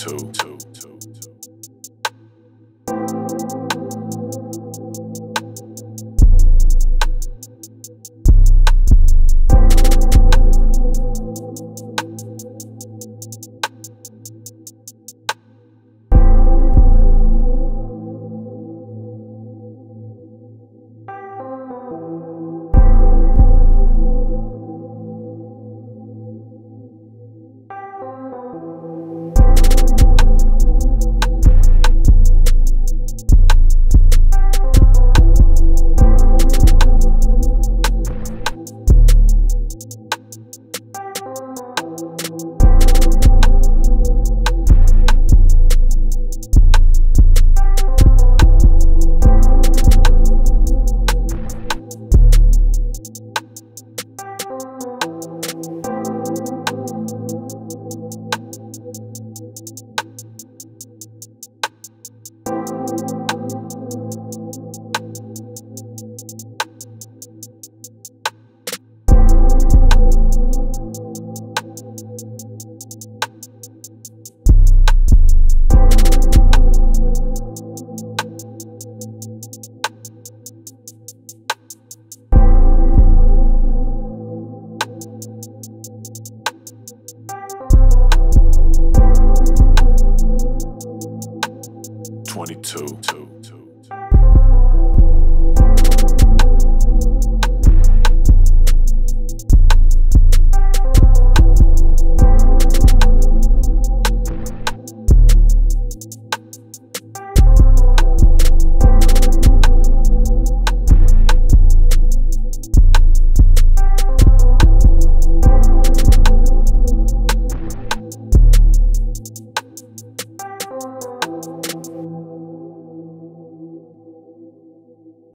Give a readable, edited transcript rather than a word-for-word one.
two.